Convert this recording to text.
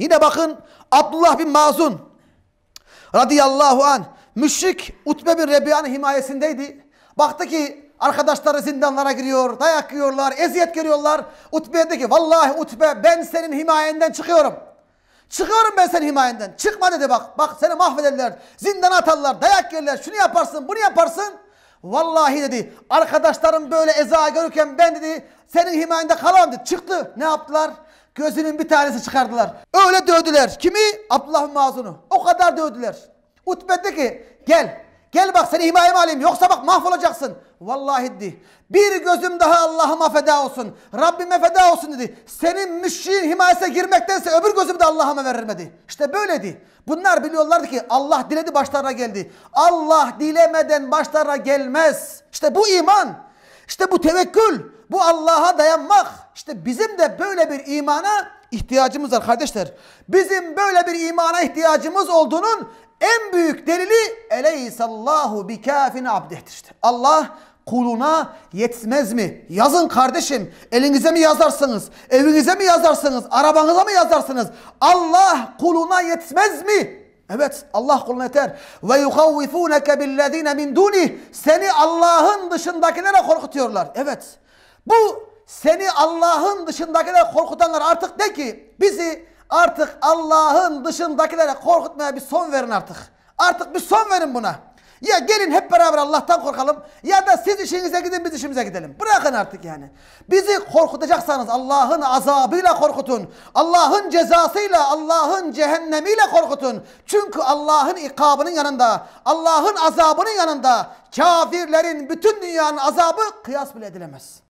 Yine bakın Abdullah bin Mazun radıyallahu anh müşrik Utbe bin Rebiya'nın himayesindeydi. Baktı ki arkadaşları zindanlara giriyor, dayak yiyorlar, eziyet görüyorlar. Utbe'ye dedi ki vallahi Utbe ben senin himayenden çıkıyorum. Çıkıyorum ben senin himayenden. Çıkma dedi bak. Bak seni mahvederler. Zindana atarlar. Dayak yerler. Şunu yaparsın, bunu yaparsın. Vallahi dedi arkadaşlarım böyle eza görürken ben dedi senin himayende kalamam dedi. Çıktı. Ne yaptılar? Gözünün bir tanesi çıkardılar. Öyle dövdüler. Kimi? Abdullah bin Mazun'u. O kadar dövdüler. Utbe dedi ki gel. Gel bak seni himayeme alayım. Yoksa bak mahvolacaksın. Vallahi dedi. Bir gözüm daha Allah'ıma feda olsun. Rabbime feda olsun dedi. Senin müşriğin himayesine girmektense öbür gözümü de Allah'ıma verirmedi. İşte böyleydi. Bunlar biliyorlardı ki Allah diledi başlarına geldi. Allah dilemeden başlarına gelmez. İşte bu iman. İşte bu tevekkül. Bu Allah'a dayanmak. İşte bizim de böyle bir imana ihtiyacımız var kardeşler. Bizim böyle bir imana ihtiyacımız olduğunun en büyük delili eleyhissallahu bikâfin abdehtir işte. Allah kuluna yetmez mi? Yazın kardeşim. Elinize mi yazarsınız? Evinize mi yazarsınız? Arabanıza mı yazarsınız? Allah kuluna yetmez mi? Evet, Allah kuluna yeter. Ve yukavvifûneke billezîne min dûnih. Seni Allah'ın dışındakilere korkutuyorlar. Evet. Bu seni Allah'ın dışındakilere korkutanlar artık de ki bizi artık Allah'ın dışındakilere korkutmaya bir son verin artık. Artık bir son verin buna. Ya gelin hep beraber Allah'tan korkalım ya da siz işinize gidin biz işimize gidelim. Bırakın artık yani. Bizi korkutacaksanız Allah'ın azabıyla korkutun. Allah'ın cezasıyla, Allah'ın cehennemiyle korkutun. Çünkü Allah'ın ikabının yanında, Allah'ın azabının yanında kafirlerin bütün dünyanın azabı kıyas bile edilemez.